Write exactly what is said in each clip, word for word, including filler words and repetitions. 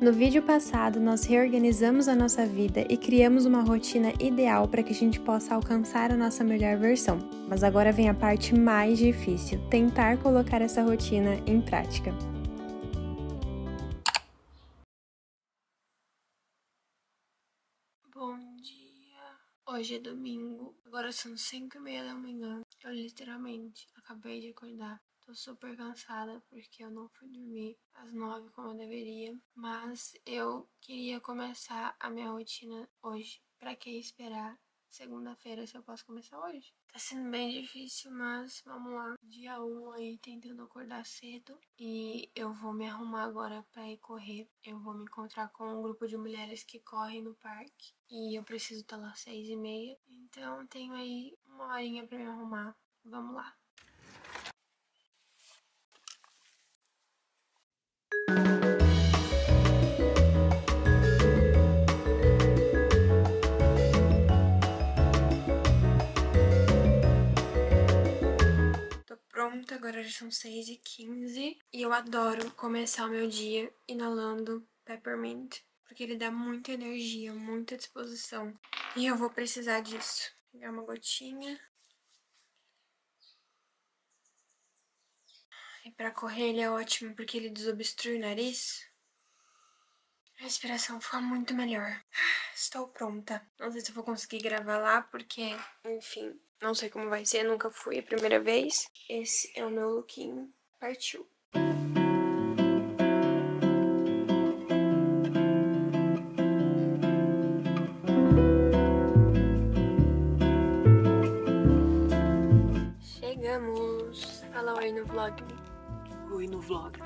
No vídeo passado, nós reorganizamos a nossa vida e criamos uma rotina ideal para que a gente possa alcançar a nossa melhor versão. Mas agora vem a parte mais difícil, tentar colocar essa rotina em prática. Bom dia! Hoje é domingo, agora são cinco e meia da manhã. Eu literalmente acabei de acordar. Tô super cansada porque eu não fui dormir às nove como eu deveria, mas eu queria começar a minha rotina hoje. Pra que esperar segunda-feira se eu posso começar hoje? Tá sendo bem difícil, mas vamos lá. Dia um aí tentando acordar cedo e eu vou me arrumar agora pra ir correr. Eu vou me encontrar com um grupo de mulheres que correm no parque e eu preciso estar lá às seis e meia. Então tenho aí uma horinha pra me arrumar. Vamos lá. Pronto, agora já são seis e quinze e eu adoro começar o meu dia inalando peppermint, porque ele dá muita energia, muita disposição e eu vou precisar disso. Vou pegar uma gotinha e pra correr ele é ótimo porque ele desobstrui o nariz. A respiração fica muito melhor. Estou pronta. Não sei se eu vou conseguir gravar lá porque, enfim... Não sei como vai ser, nunca fui a primeira vez. Esse é o meu lookinho. Partiu! Chegamos! Fala oi no vlog. Oi no vlog.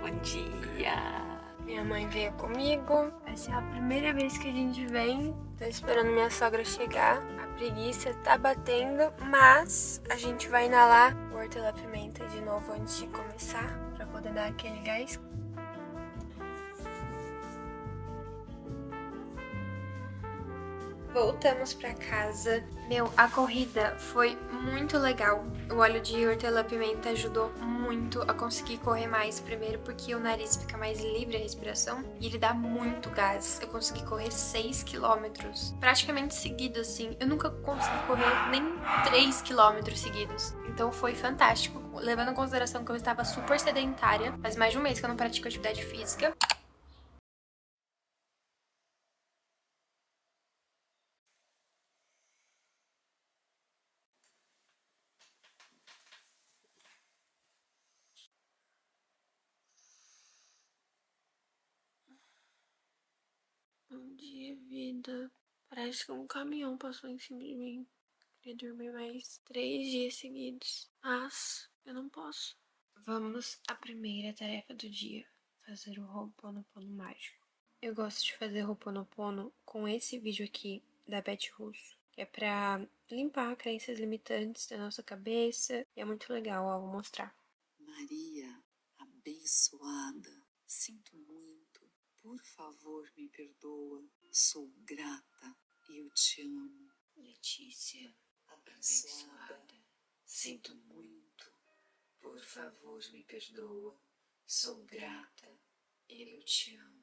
Bom dia! Minha mãe veio comigo. Essa é a primeira vez que a gente vem. Tô esperando minha sogra chegar. A preguiça tá batendo, mas a gente vai inalar o hortelã-pimenta de novo antes de começar, pra poder dar aquele gás. Voltamos pra casa. Meu, a corrida foi muito legal. O óleo de hortelã-pimenta ajudou muito a conseguir correr mais. Primeiro porque o nariz fica mais livre, a respiração, e ele dá muito gás. Eu consegui correr seis quilômetros praticamente seguido, assim. Eu nunca consegui correr nem três quilômetros seguidos. Então foi fantástico. Levando em consideração que eu estava super sedentária, faz mais de um mês que eu não pratico atividade física. Bom dia, vida. Parece que um caminhão passou em cima de mim. Queria dormir mais três dias seguidos, mas eu não posso. Vamos à primeira tarefa do dia, fazer o Ho'oponopono mágico. Eu gosto de fazer Ho'oponopono com esse vídeo aqui da Beth Russo, que é pra limpar crenças limitantes da nossa cabeça. E é muito legal, ó, vou mostrar. Maria, abençoada, sinto muito. Por favor, me perdoa. Sou grata. Eu te amo. Letícia, abençoada. abençoada. Sinto muito. Por favor, me perdoa. Sou grata. Eu te amo.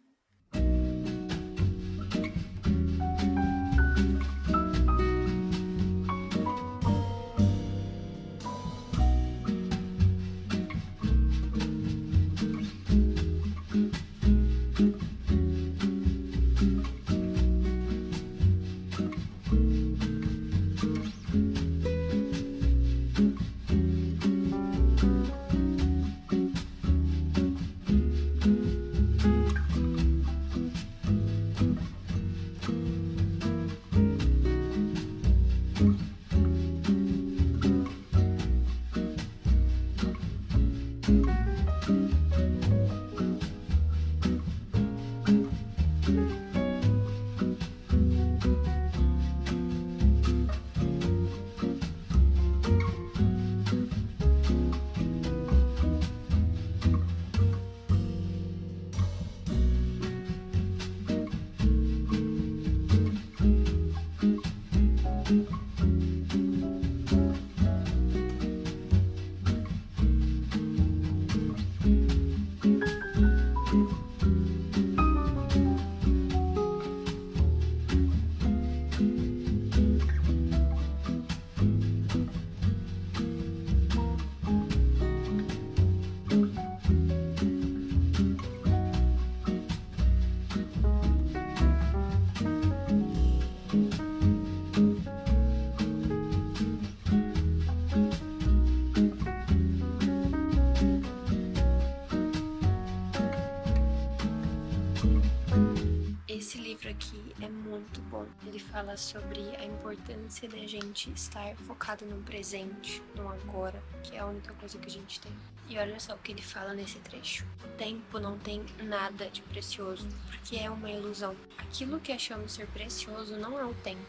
Esse livro aqui é muito bom. Ele fala sobre a importância da gente estar focado no presente, no agora, que é a única coisa que a gente tem. E olha só o que ele fala nesse trecho. O tempo não tem nada de precioso, porque é uma ilusão. Aquilo que achamos ser precioso não é o tempo,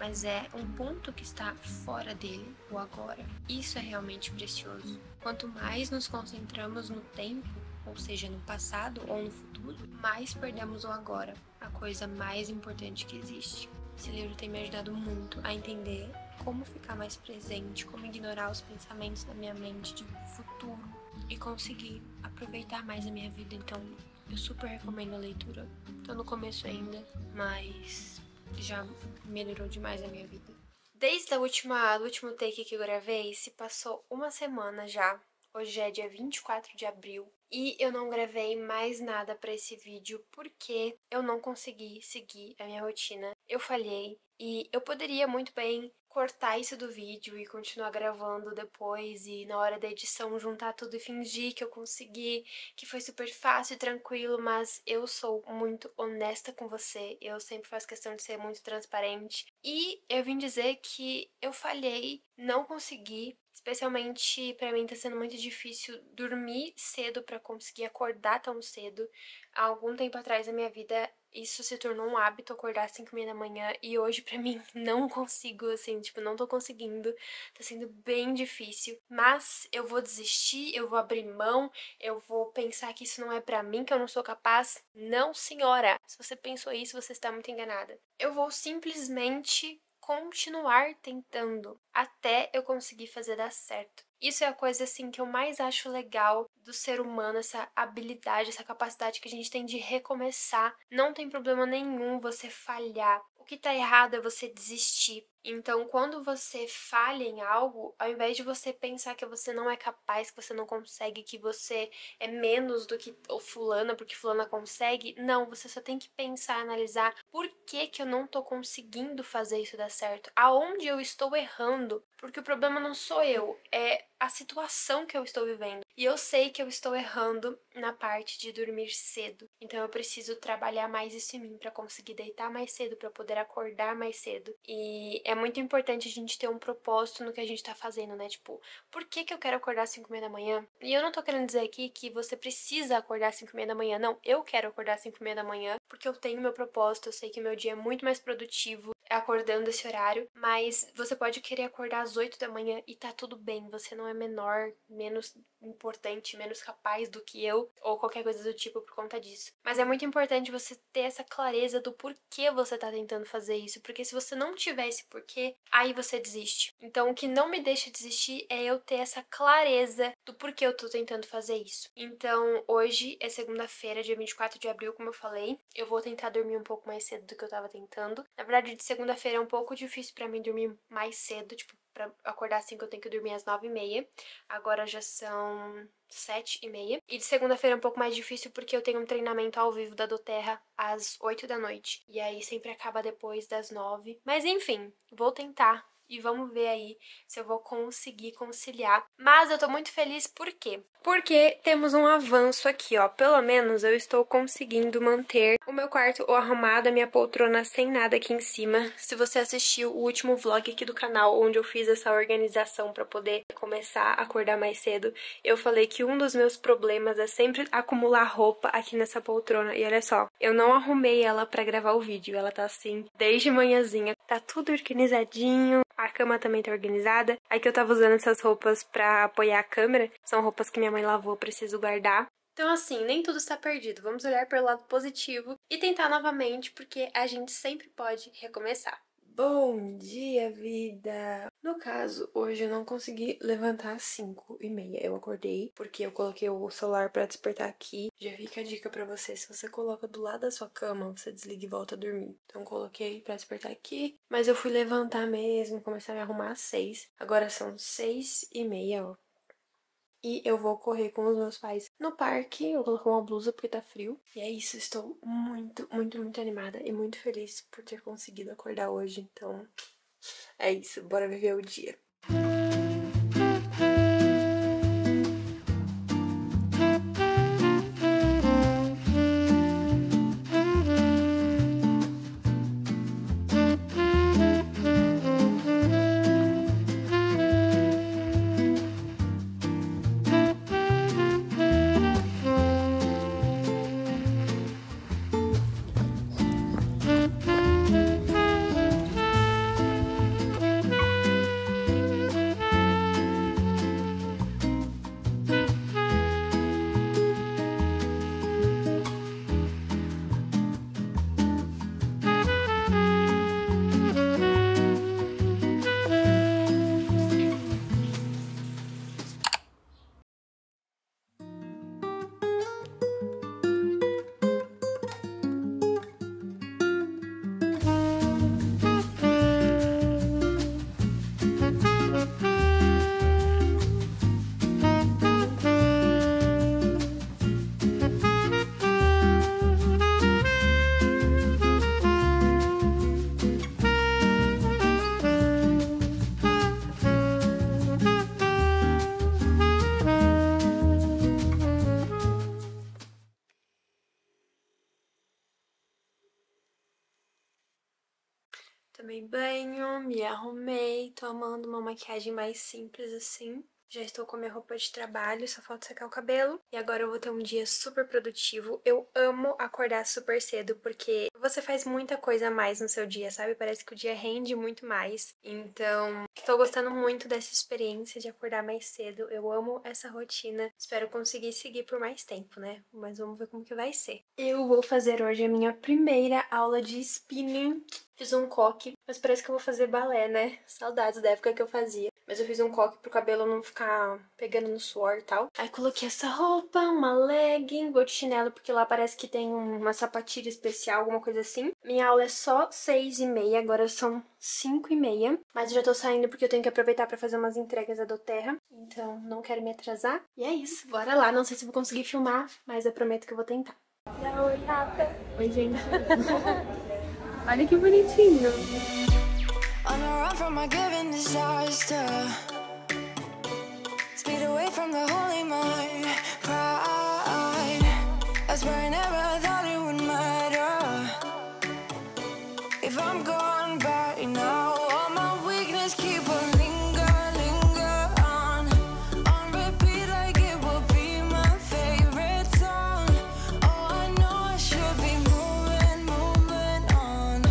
mas é um ponto que está fora dele, o agora. Isso é realmente precioso. Quanto mais nos concentramos no tempo, ou seja, no passado ou no futuro, mais perdemos o agora, a coisa mais importante que existe. Esse livro tem me ajudado muito a entender como ficar mais presente, como ignorar os pensamentos da minha mente de futuro e conseguir aproveitar mais a minha vida. Então, eu super recomendo a leitura. Tô no começo ainda, mas já melhorou demais a minha vida. Desde a última, do último take que eu gravei, se passou uma semana já. Hoje é dia vinte e quatro de abril e eu não gravei mais nada pra esse vídeo porque eu não consegui seguir a minha rotina. Eu falhei e eu poderia muito bem cortar isso do vídeo e continuar gravando depois e na hora da edição juntar tudo e fingir que eu consegui, que foi super fácil e tranquilo, mas eu sou muito honesta com você, eu sempre faço questão de ser muito transparente. E eu vim dizer que eu falhei, não consegui. Especialmente pra mim tá sendo muito difícil dormir cedo pra conseguir acordar tão cedo. Há algum tempo atrás na minha vida isso se tornou um hábito, acordar às cinco e meia da manhã. E hoje pra mim não consigo, assim, tipo, não tô conseguindo. Tá sendo bem difícil. Mas eu vou desistir, eu vou abrir mão, eu vou pensar que isso não é pra mim, que eu não sou capaz. Não, senhora! Se você pensou isso, você está muito enganada. Eu vou simplesmente continuar tentando até eu conseguir fazer dar certo. Isso é a coisa assim que eu mais acho legal do ser humano, essa habilidade, essa capacidade que a gente tem de recomeçar. Não tem problema nenhum você falhar. O que tá errado é você desistir. Então, quando você falha em algo, ao invés de você pensar que você não é capaz, que você não consegue, que você é menos do que o fulana, porque fulana consegue, não, você só tem que pensar, analisar por que que eu não tô conseguindo fazer isso dar certo, aonde eu estou errando, porque o problema não sou eu, é a situação que eu estou vivendo. E eu sei que eu estou errando na parte de dormir cedo. Então eu preciso trabalhar mais isso em mim para conseguir deitar mais cedo, para poder acordar mais cedo. E é muito importante a gente ter um propósito no que a gente tá fazendo, né? Tipo, por que que eu quero acordar às cinco e meia da manhã? E eu não tô querendo dizer aqui que você precisa acordar às cinco e meia da manhã. Não, eu quero acordar às cinco e meia da manhã porque eu tenho meu propósito. Eu sei que meu dia é muito mais produtivo acordando esse horário, mas você pode querer acordar às oito da manhã e tá tudo bem, você não é menor, menos importante, menos capaz do que eu ou qualquer coisa do tipo por conta disso. Mas é muito importante você ter essa clareza do porquê você tá tentando fazer isso, porque se você não tiver esse porquê, aí você desiste. Então o que não me deixa desistir é eu ter essa clareza do porquê eu tô tentando fazer isso. Então hoje é segunda-feira, dia vinte e quatro de abril, como eu falei, eu vou tentar dormir um pouco mais cedo do que eu tava tentando. Na verdade, de segunda-feira é um pouco difícil pra mim dormir mais cedo, tipo, pra acordar às cinco eu tenho que dormir às nove e meia, agora já são sete e meia. E de segunda-feira é um pouco mais difícil porque eu tenho um treinamento ao vivo da doTERRA às oito da noite, e aí sempre acaba depois das nove, mas enfim, vou tentar. E vamos ver aí se eu vou conseguir conciliar. Mas eu tô muito feliz, por quê? Porque temos um avanço aqui, ó. Pelo menos eu estou conseguindo manter o meu quarto arrumado, a minha poltrona sem nada aqui em cima. Se você assistiu o último vlog aqui do canal, onde eu fiz essa organização pra poder começar a acordar mais cedo, eu falei que um dos meus problemas é sempre acumular roupa aqui nessa poltrona. E olha só, eu não arrumei ela pra gravar o vídeo. Ela tá assim, desde manhãzinha. Tá tudo organizadinho. A cama também tá organizada. Aí que eu tava usando essas roupas pra apoiar a câmera. São roupas que minha mãe lavou, preciso guardar. Então assim, nem tudo está perdido. Vamos olhar pelo lado positivo e tentar novamente, porque a gente sempre pode recomeçar. Bom dia, vida! No caso, hoje eu não consegui levantar às cinco e meia. Eu acordei porque eu coloquei o celular pra despertar aqui. Já fica a dica pra você, se você coloca do lado da sua cama, você desliga e volta a dormir. Então coloquei pra despertar aqui, mas eu fui levantar mesmo, começar a me arrumar às seis. Agora são seis e meia, ó. E eu vou correr com os meus pais no parque. Eu coloquei uma blusa porque tá frio. E é isso, estou muito, muito, muito animada e muito feliz por ter conseguido acordar hoje. Então, é isso, bora viver o dia. Tomei banho, me arrumei, tô amando uma maquiagem mais simples assim. Já estou com a minha roupa de trabalho, só falta secar o cabelo. E agora eu vou ter um dia super produtivo. Eu amo acordar super cedo, porque você faz muita coisa a mais no seu dia, sabe? Parece que o dia rende muito mais. Então, estou gostando muito dessa experiência de acordar mais cedo. Eu amo essa rotina. Espero conseguir seguir por mais tempo, né? Mas vamos ver como que vai ser. Eu vou fazer hoje a minha primeira aula de spinning. Fiz um coque, mas parece que eu vou fazer balé, né? Saudades da época que eu fazia. Mas eu fiz um coque pro cabelo não ficar pegando no suor e tal. Aí coloquei essa roupa, uma legging, vou de chinelo, porque lá parece que tem uma sapatilha especial, alguma coisa assim. Minha aula é só seis e meia, agora são cinco e meia. Mas eu já tô saindo porque eu tenho que aproveitar pra fazer umas entregas da doTERRA. Então não quero me atrasar. E é isso, bora lá. Não sei se vou conseguir filmar, mas eu prometo que eu vou tentar. Oi, Tata. Oi, gente. Olha que bonitinho. On the run from my given disaster, speed away from the holy mind, pride. That's where I never thought it would matter. If I'm gone by now, all my weakness keep on linger, linger on, on repeat like it will be my favorite song. Oh, I know I should be moving, moving on,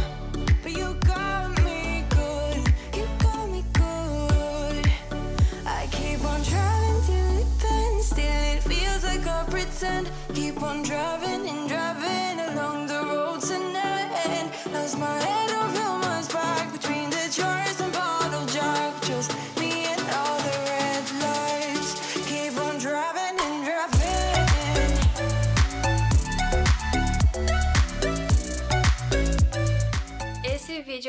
but you got me good, you got me good. I keep on driving till it bends, till it feels like I pretend. Keep on driving and driving along the road to never end. Lost my head.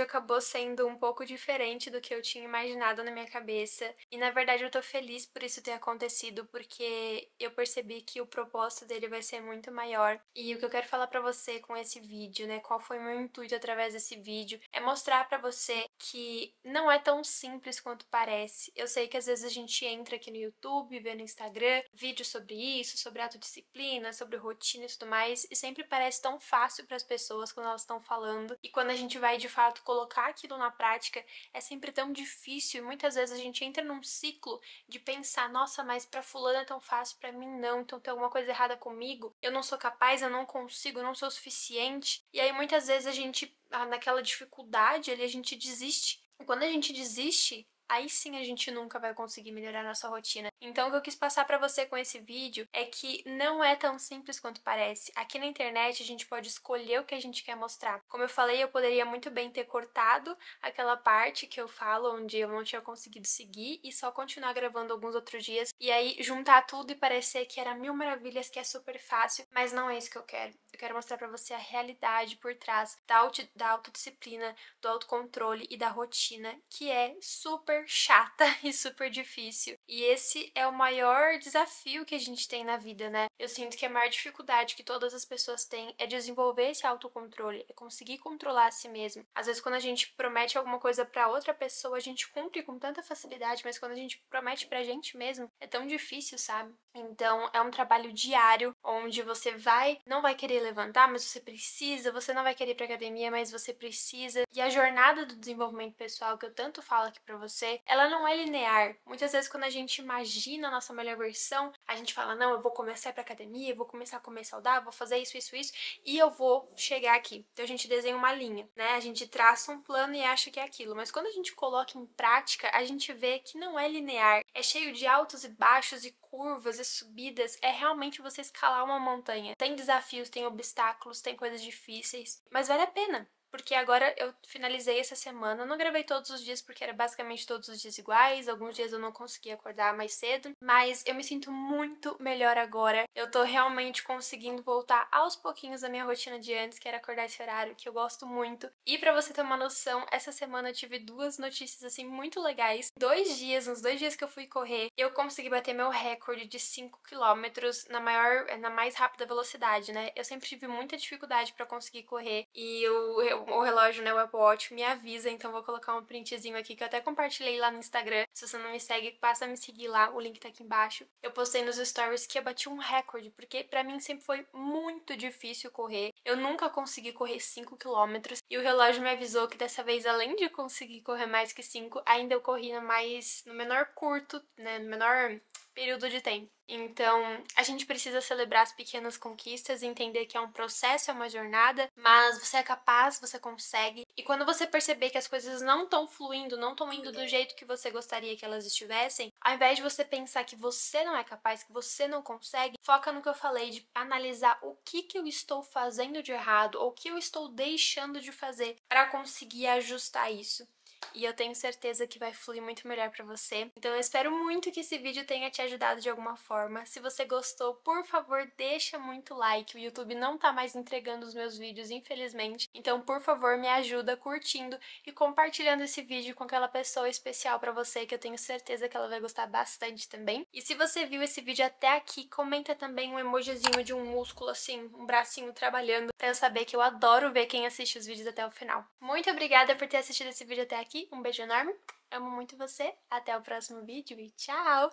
Acabou sendo um pouco diferente do que eu tinha imaginado na minha cabeça. E na verdade eu tô feliz por isso ter acontecido, porque eu percebi que o propósito dele vai ser muito maior. E o que eu quero falar pra você com esse vídeo, né, qual foi o meu intuito através desse vídeo, é mostrar pra você que não é tão simples quanto parece. Eu sei que às vezes a gente entra aqui no YouTube, vê no Instagram vídeos sobre isso, sobre autodisciplina, sobre rotina e tudo mais, e sempre parece tão fácil pras pessoas quando elas estão falando. E quando a gente vai de fato colocar Colocar aquilo na prática é sempre tão difícil, e muitas vezes a gente entra num ciclo de pensar: nossa, mas pra fulana é tão fácil, pra mim não, então tem alguma coisa errada comigo, eu não sou capaz, eu não consigo, eu não sou suficiente. E aí muitas vezes a gente, naquela dificuldade ali, a gente desiste. E quando a gente desiste, aí sim a gente nunca vai conseguir melhorar a nossa rotina. Então o que eu quis passar pra você com esse vídeo é que não é tão simples quanto parece. Aqui na internet a gente pode escolher o que a gente quer mostrar. Como eu falei, eu poderia muito bem ter cortado aquela parte que eu falo onde eu não tinha conseguido seguir e só continuar gravando alguns outros dias, e aí juntar tudo e parecer que era mil maravilhas, que é super fácil. Mas não é isso que eu quero. Eu quero mostrar pra você a realidade por trás da, auto, da autodisciplina, do autocontrole e da rotina, que é super chata e super difícil. E esse é o maior desafio que a gente tem na vida, né? Eu sinto que a maior dificuldade que todas as pessoas têm é desenvolver esse autocontrole, é conseguir controlar a si mesmo. Às vezes quando a gente promete alguma coisa pra outra pessoa, a gente cumpre com tanta facilidade, mas quando a gente promete pra gente mesmo, é tão difícil, sabe? Então é um trabalho diário, onde você vai, não vai querer levantar, mas você precisa, você não vai querer ir pra academia, mas você precisa. E a jornada do desenvolvimento pessoal, que eu tanto falo aqui pra você, ela não é linear. Muitas vezes quando a gente imagina a nossa melhor versão, a gente fala: não, eu vou começar a ir pra academia, eu vou começar a comer saudável, vou fazer isso, isso, isso, e eu vou chegar aqui. Então a gente desenha uma linha, né? A gente traça um plano e acha que é aquilo. Mas quando a gente coloca em prática, a gente vê que não é linear. É cheio de altos e baixos e curvas e subidas. É realmente você escalar uma montanha. Tem desafios, tem obstáculos, tem coisas difíceis, mas vale a pena. Porque agora eu finalizei essa semana, eu não gravei todos os dias porque era basicamente todos os dias iguais, alguns dias eu não conseguia acordar mais cedo, mas eu me sinto muito melhor agora. Eu tô realmente conseguindo voltar aos pouquinhos à minha rotina de antes, que era acordar esse horário, que eu gosto muito. E pra você ter uma noção, essa semana eu tive duas notícias assim muito legais. Dois dias, uns dois dias que eu fui correr, eu consegui bater meu recorde de cinco quilômetros na maior, na mais rápida velocidade, né? Eu sempre tive muita dificuldade pra conseguir correr, e eu, eu o relógio, né, o Apple Watch, me avisa. Então vou colocar um printzinho aqui que eu até compartilhei lá no Instagram. Se você não me segue, passa a me seguir lá, o link tá aqui embaixo. Eu postei nos stories que eu bati um recorde, porque pra mim sempre foi muito difícil correr. Eu nunca consegui correr cinco quilômetros e o relógio me avisou que dessa vez, além de conseguir correr mais que cinco, ainda eu corria mais no menor curto, né, no menor período de tempo. Então, a gente precisa celebrar as pequenas conquistas, entender que é um processo, é uma jornada, mas você é capaz, você consegue. E quando você perceber que as coisas não estão fluindo, não estão indo do jeito que você gostaria que elas estivessem, ao invés de você pensar que você não é capaz, que você não consegue, foca no que eu falei de analisar o que que eu estou fazendo de errado, ou o que eu estou deixando de fazer para conseguir ajustar isso. E eu tenho certeza que vai fluir muito melhor pra você. Então eu espero muito que esse vídeo tenha te ajudado de alguma forma. Se você gostou, por favor, deixa muito like. O YouTube não tá mais entregando os meus vídeos, infelizmente. Então, por favor, me ajuda curtindo e compartilhando esse vídeo com aquela pessoa especial pra você, que eu tenho certeza que ela vai gostar bastante também. E se você viu esse vídeo até aqui, comenta também um emojizinho de um músculo assim, um bracinho trabalhando, pra eu saber que eu adoro ver quem assiste os vídeos até o final. Muito obrigada por ter assistido esse vídeo até aqui. Um beijo enorme, amo muito você, até o próximo vídeo e tchau!